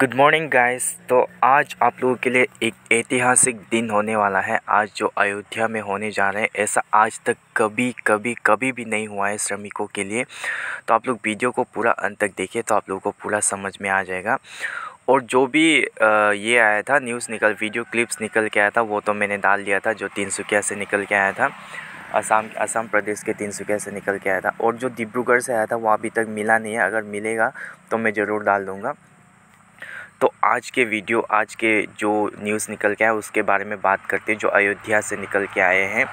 Good morning guys. तो आज आप लोगों के लिए एक ऐतिहासिक दिन होने वाला है। आज जो अयोध्या में होने जा रहे हैं, ऐसा आज तक कभी भी नहीं हुआ है श्रमिकों के लिए। तो आप लोग वीडियो को पूरा अंत तक देखिए, तो आप लोगों को पूरा समझ में आ जाएगा। और जो भी ये आया था न्यूज़ निकल, वीडियो क्लिप्स निकल के आया था, वो तो मैंने डाल दिया था, जो तिनसुकिया से निकल के आया था, असम प्रदेश के तिनसुकिया से निकल के आया था। और जो डिब्रूगढ़ से आया था वो अभी तक मिला नहीं है, अगर मिलेगा तो मैं ज़रूर डाल दूँगा। तो आज के जो न्यूज़ निकल के आए उसके बारे में बात करते हैं, जो अयोध्या से निकल के आए हैं।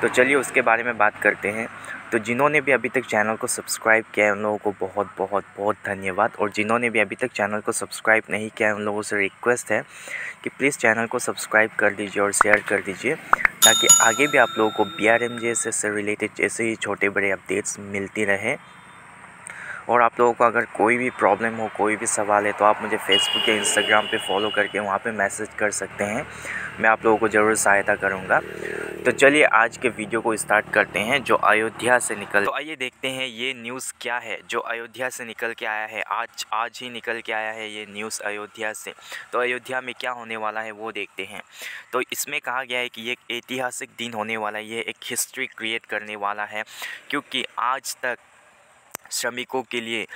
तो चलिए उसके बारे में बात करते हैं। तो जिन्होंने भी अभी तक चैनल को सब्सक्राइब किया है उन लोगों को बहुत बहुत बहुत धन्यवाद। और जिन्होंने भी अभी तक चैनल को सब्सक्राइब नहीं किया है उन लोगों से रिक्वेस्ट है कि प्लीज़ चैनल को सब्सक्राइब कर दीजिए और शेयर कर दीजिए, ताकि आगे भी आप लोगों को BRMJ से रिलेटेड ऐसे ही छोटे बड़े अपडेट्स मिलती रहे। और आप लोगों को अगर कोई भी प्रॉब्लम हो, कोई भी सवाल है, तो आप मुझे फेसबुक या इंस्टाग्राम पे फॉलो करके वहाँ पे मैसेज कर सकते हैं, मैं आप लोगों को ज़रूर सहायता करूँगा। तो चलिए आज के वीडियो को स्टार्ट करते हैं, जो अयोध्या से निकल। तो आइए देखते हैं ये न्यूज़ क्या है, जो अयोध्या से निकल के आया है। आज ही निकल के आया है ये न्यूज़ अयोध्या से। तो अयोध्या में क्या होने वाला है वो देखते हैं। तो इसमें कहा गया है कि ये एक ऐतिहासिक दिन होने वाला है, ये एक हिस्ट्री क्रिएट करने वाला है, क्योंकि आज तक श्रमिकों के लिए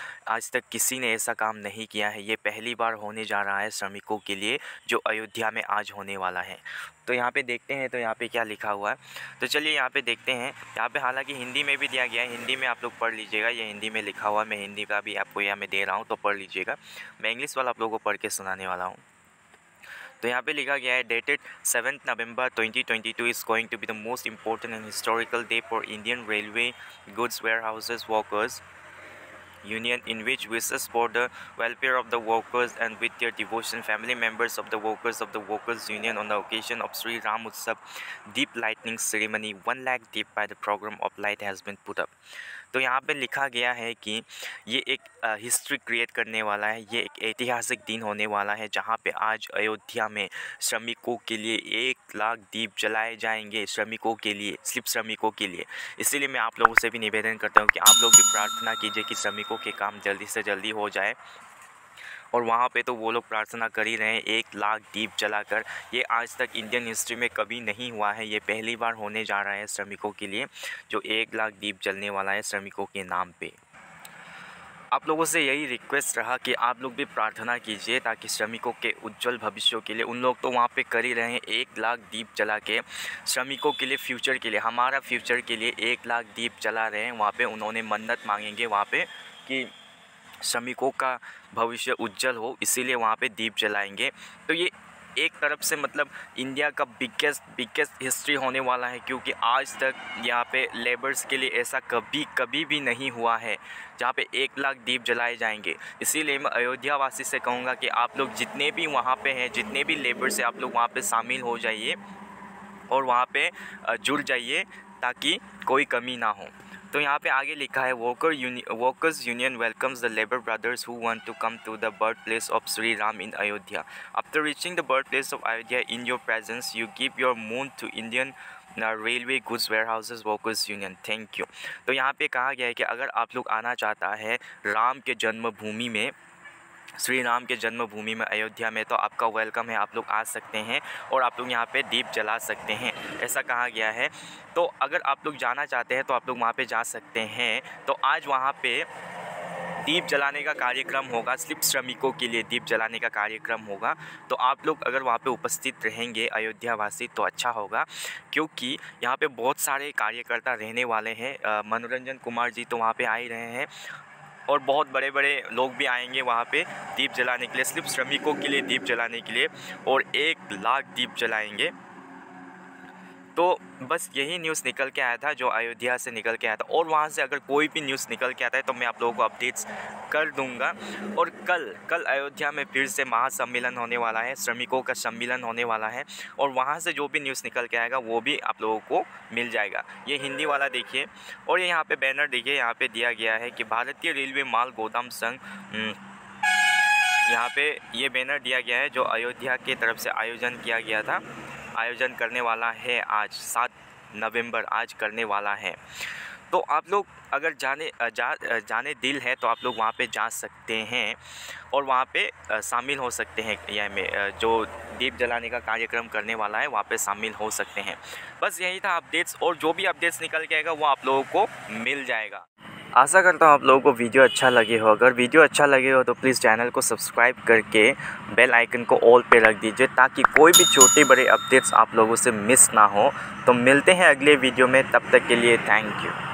किसी ने ऐसा काम नहीं किया है। ये पहली बार होने जा रहा है श्रमिकों के लिए, जो अयोध्या में आज होने वाला है। तो यहाँ पे देखते हैं, तो यहाँ पे क्या लिखा हुआ है, तो चलिए यहाँ पे देखते हैं। यहाँ पे हालांकि हिंदी में भी दिया गया है, हिंदी में आप लोग पढ़ लीजिएगा, ये हिंदी में लिखा हुआ है। मैं हिंदी का भी आपको यहाँ में दे रहा हूँ, तो पढ़ लीजिएगा। मैं इंग्लिश वाला आप लोगों को पढ़ के सुनाने वाला हूँ। तो यहाँ पे लिखा गया है, dated 7 November 2022 is going to be the most important and historical day for Indian railway goods warehouses workers Union, in which wishes for the welfare of the workers and with their devotion family members of the workers union on the occasion of Shri Ram Utsav deep lightning ceremony 1 lakh deep by the program of light has been put up। तो यहाँ पे लिखा गया है कि ये एक history create करने वाला है, ये एक ऐतिहासिक दिन होने वाला है, जहाँ पे आज अयोध्या में श्रमिकों के लिए 1 लाख दीप जलाए जाएंगे, श्रमिकों के लिए, सिर्फ श्रमिकों के लिए। इसीलिए मैं आप लोगों से भी निवेदन करता हूँ कि आप लोग भी प्रार्थना कीजिए कि श्रमिकों के काम जल्दी से जल्दी हो जाए। और वहाँ पे तो वो लोग प्रार्थना कर ही रहे हैं 1 लाख दीप जलाकर। ये आज तक इंडियन हिस्ट्री में कभी नहीं हुआ है, ये पहली बार होने जा रहा है श्रमिकों के लिए, जो 1 लाख दीप जलने वाला है श्रमिकों के नाम पे। आप लोगों से यही रिक्वेस्ट रहा कि आप लोग भी प्रार्थना कीजिए, ताकि श्रमिकों के उज्जवल भविष्यों के लिए, उन लोग तो वहाँ पे कर ही रहे हैं 1 लाख दीप जला के, श्रमिकों के लिए, फ्यूचर के लिए, हमारा फ्यूचर के लिए 1 लाख दीप जला रहे हैं। वहाँ पे उन्होंने मन्नत मांगेंगे वहाँ पे कि श्रमिकों का भविष्य उज्जवल हो, इसीलिए वहाँ पे दीप जलाएंगे। तो ये एक तरफ से मतलब इंडिया का बिगेस्ट हिस्ट्री होने वाला है, क्योंकि आज तक यहाँ पे लेबर्स के लिए ऐसा कभी भी नहीं हुआ है, जहाँ पे 1 लाख दीप जलाए जाएंगे। इसीलिए मैं अयोध्यावासी से कहूँगा कि आप लोग जितने भी वहाँ पे हैं, जितने भी लेबर्स हैं, आप लोग वहाँ पे शामिल हो जाइए और वहाँ पे जुड़ जाइए, ताकि कोई कमी ना हो। तो यहाँ पे आगे लिखा है, workers union welcomes the labour brothers who want to come to the birth place of Shri Ram in Ayodhya. After reaching the birth place of Ayodhya in your presence you give your moon to Indian railway goods warehouses workers union, thank you. तो यहाँ पे कहा गया है कि अगर आप लोग आना चाहता है राम के जन्मभूमि में, श्री राम के जन्मभूमि में अयोध्या में, तो आपका वेलकम है, आप लोग आ सकते हैं और आप लोग यहाँ पे दीप जला सकते हैं, ऐसा कहा गया है। तो अगर आप लोग जाना चाहते हैं तो आप लोग वहाँ पे जा सकते हैं। तो आज वहाँ पे दीप जलाने का कार्यक्रम होगा, सिर्फ श्रमिकों के लिए दीप जलाने का कार्यक्रम होगा। तो आप लोग अगर वहाँ पे उपस्थित रहेंगे अयोध्यावासी तो अच्छा होगा, क्योंकि यहाँ पे बहुत सारे कार्यकर्ता रहने वाले हैं। मनोरंजन कुमार जी तो वहाँ पे आ ही रहे हैं, और बहुत बड़े बड़े लोग भी आएंगे वहाँ पे दीप जलाने के लिए, सिर्फ श्रमिकों के लिए दीप जलाने के लिए, और 1 लाख दीप जलाएंगे। तो बस यही न्यूज़ निकल के आया था, जो अयोध्या से निकल के आया था। और वहाँ से अगर कोई भी न्यूज़ निकल के आता है तो मैं आप लोगों को अपडेट्स कर दूंगा। और कल अयोध्या में फिर से महासम्मेलन होने वाला है, श्रमिकों का सम्मेलन होने वाला है, और वहाँ से जो भी न्यूज़ निकल के आएगा वो भी आप लोगों को मिल जाएगा। ये हिंदी वाला देखिए, और ये यहाँ पर बैनर देखिए, यहाँ पर दिया गया है कि भारतीय रेलवे माल गोदाम संघ, यहाँ पर ये बैनर दिया गया है, जो अयोध्या की तरफ से आयोजन किया गया था, आयोजन करने वाला है आज 7 नवंबर आज करने वाला है। तो आप लोग अगर जाने दिल है तो आप लोग वहाँ पे जा सकते हैं और वहाँ पे शामिल हो सकते हैं, यह में जो दीप जलाने का कार्यक्रम करने वाला है वहाँ पे शामिल हो सकते हैं। बस यही था अपडेट्स, और जो भी अपडेट्स निकल के आएगा वो आप लोगों को मिल जाएगा। आशा करता हूँ आप लोगों को वीडियो अच्छा लगे हो। अगर वीडियो अच्छा लगे हो तो प्लीज़ चैनल को सब्सक्राइब करके बेल आइकन को ऑल पे रख दीजिए ताकि कोई भी छोटे बड़े अपडेट्स आप लोगों से मिस ना हो। तो मिलते हैं अगले वीडियो में, तब तक के लिए थैंक यू।